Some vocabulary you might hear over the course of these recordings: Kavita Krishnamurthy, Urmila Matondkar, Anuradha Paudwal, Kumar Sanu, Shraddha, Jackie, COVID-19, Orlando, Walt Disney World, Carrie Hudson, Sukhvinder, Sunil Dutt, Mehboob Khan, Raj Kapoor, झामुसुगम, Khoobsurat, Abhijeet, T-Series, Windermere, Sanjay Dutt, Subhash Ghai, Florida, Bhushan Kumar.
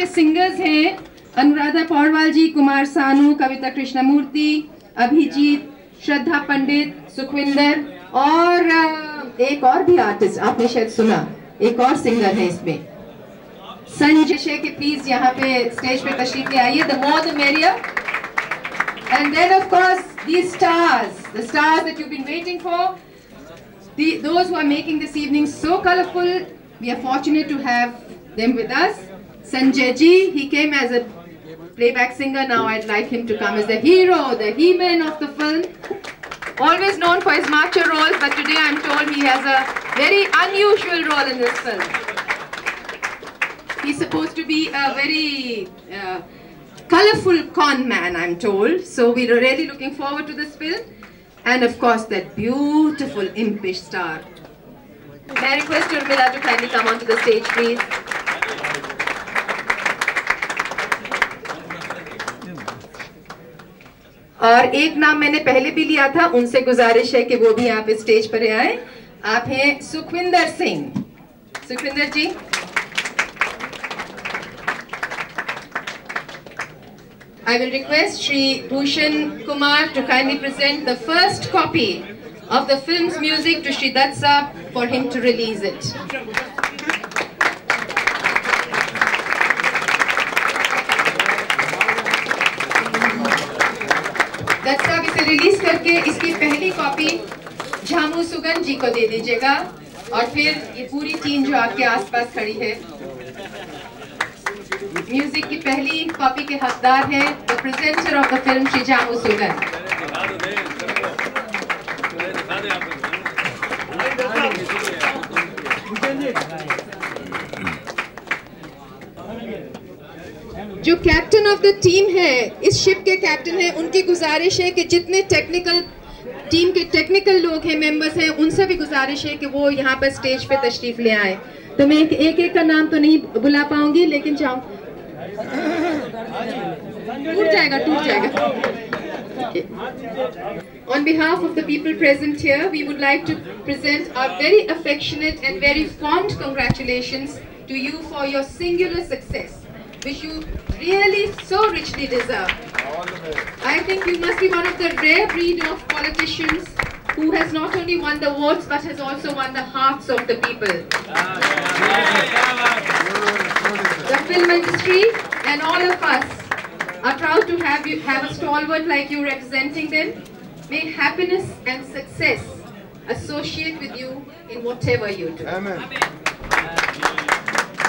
के सिंगर्स हैं अनुराधा पौडवाल जी, कुमार सानू, कविता कृष्णमूर्ति, अभिजीत, श्रद्धा पंडित, सुखविंदर और एक और भी आर्टिस्ट आपने शायद सुना, एक और सिंगर है इसमें संजय शेख। प्लीज यहाँ पे स्टेज पे तशरीफ ले आइए, the more the merrier. And then of course these stars, the stars that you been waiting for, those who are making this evening so colourful. We are fortunate to have them with us. Sanjay ji, he came as a playback singer. Now I'd like him to come as the hero, the he-man of the film. Always known for his macho roles, but today I'm told he has a very unusual role in this film. He's supposed to be a very colorful con man, I'm told. So we're really looking forward to this film. And of course, that beautiful impish star. May I request Urmila to kindly come onto the stage, please. और एक नाम मैंने पहले भी लिया था, उनसे गुजारिश है कि वो भी आप इस स्टेज पर आए। आप हैं Sukhwinder Singh. Sukhwinder ji, I will request Shri Bhushan Kumar to kindly present the first copy of the film's music to Shri Dutt साहब for him to release it. Release करके इसकी पहली कॉपी झामुसुगम जी को दे दीजिएगा और फिर ये पूरी टीम जो आपके आसपास खड़ी है म्यूजिक की पहली कॉपी के हकदार हैं the presenter of the film Shri झामुसुगम। जो कैप्टन ऑफ द टीम है, इस शिप के कैप्टन है, उनकी गुजारिश है कि जितने टेक्निकल टीम के टेक्निकल लोग हैं, मेंबर्स हैं, उनसे भी गुजारिश है कि वो यहाँ पर स्टेज पे तशरीफ ले आए। तो मैं एक एक का नाम तो नहीं बुला पाऊंगी, लेकिन टूट जाएगा। On behalf of the people present here, we would like to present our very affectionate and very formed congratulations to you for your singular success, which you really so richly deserve. I think you must be one of the rare breed of politicians who has not only won the votes but has also won the hearts of the people. The film industry and all of us are proud to have a stalwart like you representing them. May happiness and success associate with you in whatever you do. Amen.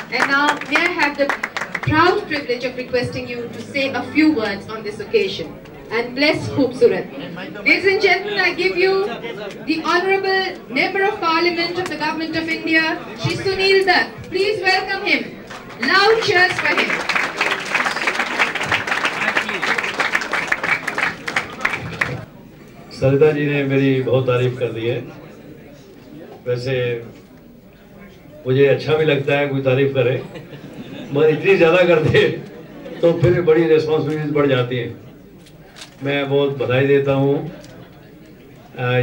And now may I have the proud privilege of requesting you to say a few words on this occasion and bless Khoobsurat. Ladies and gentlemen, I give you the Honourable Member of Parliament of the Government of India, Shri Sunil Dutt. Please welcome him. Loud cheers for him. Shraddha ji ने मेरी बहुत तारीफ कर दी है। वैसे मुझे अच्छा भी लगता है कोई तारीफ करे, मगर इतनी ज़्यादा करते तो फिर बड़ी रिस्पॉन्सिबिलिटीज बढ़ जाती है। मैं बहुत बधाई देता हूँ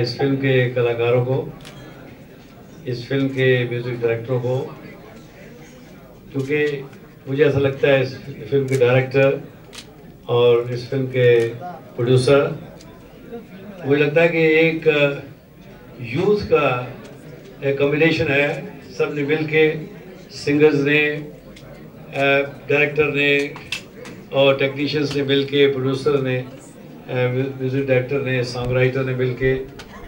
इस फिल्म के कलाकारों को, इस फिल्म के म्यूज़िक डायरेक्टरों को, क्योंकि मुझे ऐसा लगता है इस फिल्म के डायरेक्टर और इस फिल्म के प्रोड्यूसर, मुझे लगता है कि एक यूथ का एक कॉम्बिनेशन है। सब ने मिल के, सिंगर्स ने, डायरेक्टर ने और टेक्नीशियंस ने मिलके, प्रोड्यूसर ने, म्यूज़िक डायरेक्टर ने, सॉन्ग राइटर ने मिलके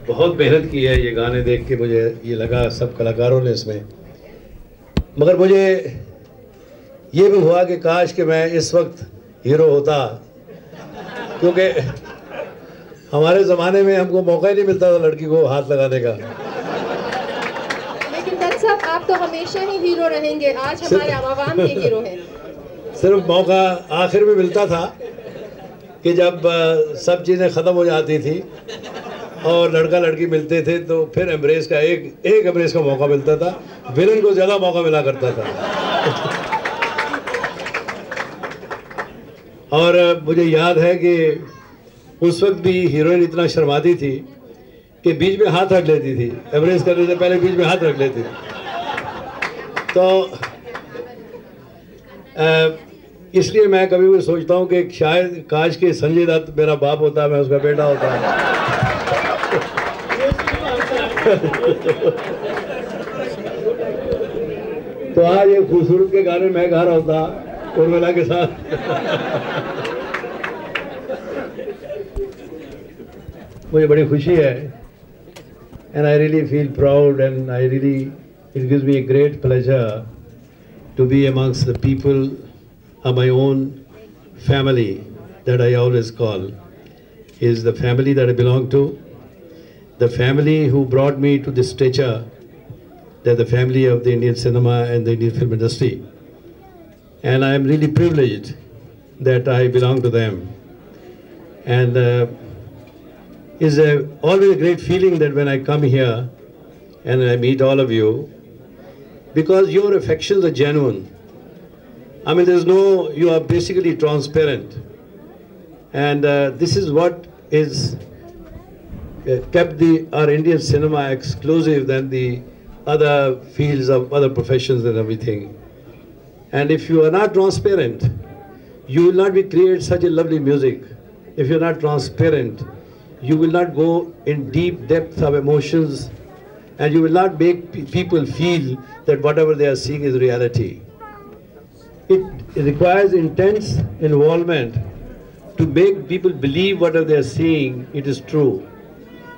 बहुत मेहनत की है। ये गाने देख के मुझे ये लगा सब कलाकारों ने इसमें, मगर मुझे ये भी हुआ कि काश कि मैं इस वक्त हीरो होता, क्योंकि हमारे ज़माने में हमको मौका ही नहीं मिलता था लड़की को हाथ लगाने का। साहब, आप तो हमेशा ही हीरो रहेंगे, आज हमारे आवाम के हीरो हैं। सिर्फ मौका आखिर में मिलता था कि जब सब चीज़ें ख़त्म हो जाती थी और लड़का लड़की मिलते थे, तो फिर एम्ब्रेस का एक एम्ब्रेस का मौका मिलता था। विलन को ज़्यादा मौका मिला करता था। और मुझे याद है कि उस वक्त भी हीरोइन इतना शर्माती थी कि बीच में हाथ रख लेती थी, एम्ब्रेस करने से पहले बीच में हाथ रख लेती थी। तो इसलिए मैं कभी भी सोचता हूँ कि शायद काश के संजय दत्त मेरा बाप होता, मैं उसका बेटा होता। तो आज ये खूबसूरत के गाने मैं गा रहा होता उर्मिला के साथ। मुझे बड़ी खुशी है and I really feel proud and I really it gives me a great pleasure to be amongst the people of my own family that I always call is the family that I belong to, the family who brought me to this stature, that the family of the Indian cinema and the Indian film industry, and I am really privileged that I belong to them, and is always a great feeling that when I come here and I meet all of you, because your affections are genuine. I mean, there's no, you are basically transparent, and this is what is kept our Indian cinema exclusive than the other fields of other professions and everything. And if you are not transparent, you will not be create such a lovely music. If you're not transparent, you will not go in deep depth of emotions, and you will not make people feel that whatever they are seeing is reality. It requires intense involvement to make people believe whatever they are seeing it is true,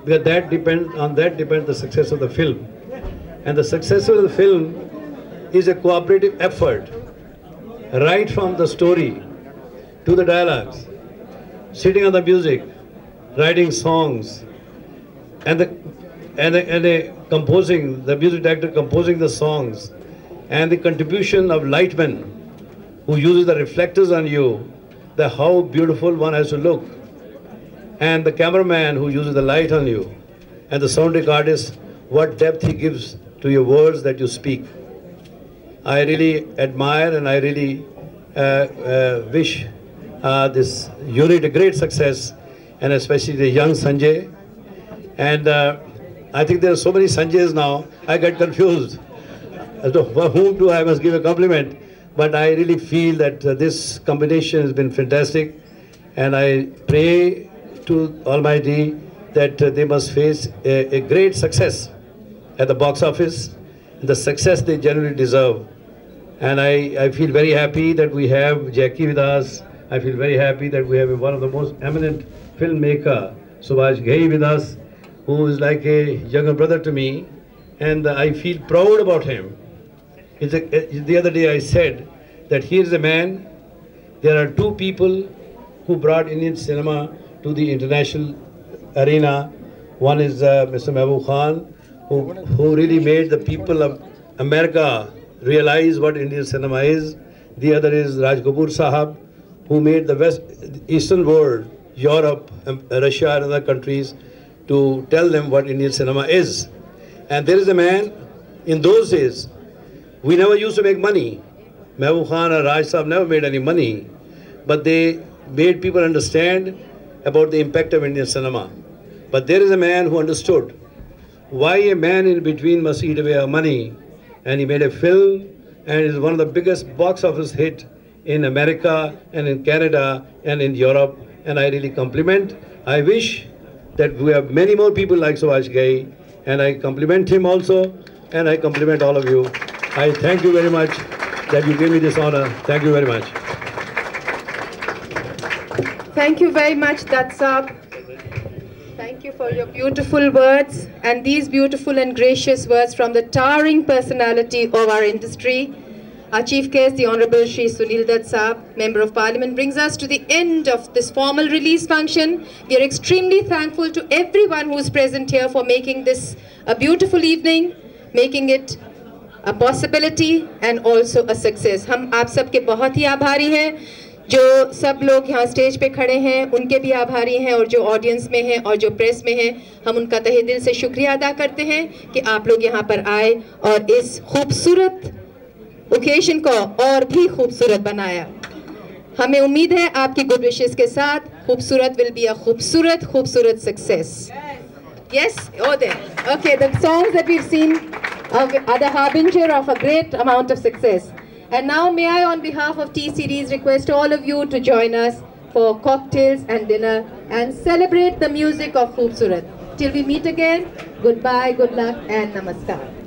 because on that depends the success of the film, and the success of the film is a cooperative effort, right from the story to the dialogues, sitting on the music, writing songs, and composing, the music director composing the songs, and the contribution of lightmen who uses the reflectors on you, the how beautiful one has to look, and the cameraman who uses the light on you, and the soundtrack artist, what depth he gives to your words that you speak. I really admire and I really wish this unit a great success, and especially the young Sanjay. And I think there are so many Sanjays now, I get confused as to whom do I must give a compliment. But I really feel that this combination has been fantastic, and I pray to Almighty that they must face a great success at the box office, the success they generally deserve. And I feel very happy that we have Jackie with us. I feel very happy that we have one of the most eminent filmmaker, Subhash Ghai, with us, who is like a younger brother to me, and I feel proud about him. The other day I said that here is a man, there are two people who brought Indian cinema to the international arena. One is Mr. Mehboob Khan, who really made the people of America realize what Indian cinema is. The other is Raj Kapoor Sahab, who made the Eastern world, Europe, Russia and other countries to tell them what Indian cinema is. And there is a man, in those days, we never used to make money. Mehboob Khan or Raj Sahab never made any money, but they made people understand about the impact of Indian cinema. But there is a man who understood why a man in between must eat away our money, and he made a film, and is one of the biggest box office hit in America and in Canada and in Europe. And I really compliment. I wish that we have many more people like Subhash Ghai, and I compliment him also, and I compliment all of you. I thank you very much that you gave me this honor. Thank you very much. Thank you very much, Dutt Saab. Thank you for your beautiful words, and these beautiful and gracious words from the towering personality of our industry. Our Chief Guest, the Honorable Shri Sunil Dutt Saab, Member of Parliament, brings us to the end of this formal release function. We are extremely thankful to everyone who is present here for making this a beautiful evening, making it a possibility and also a success. हम आप सब के बहुत ही आभारी हैं, जो सब लोग यहाँ स्टेज पे खड़े हैं उनके भी आभारी हैं, और जो ऑडियंस में हैं और जो प्रेस में हैं, हम उनका तहे दिल से शुक्रिया अदा करते हैं कि आप लोग यहाँ पर आए और इस खूबसूरत ओकेजन को और भी खूबसूरत बनाया। हमें उम्मीद है आपकी गुड विशेस के साथ खूबसूरत विल बी अ खूबसूरत खूबसूरत success. Yes, oh there, okay, the songs that we have seen are the harbinger of a great amount of success, And now may I, on behalf of T-Series, request all of you to join us for cocktails and dinner and celebrate the music of Khoobsurat. Till we meet again, goodbye, good luck and namaskar.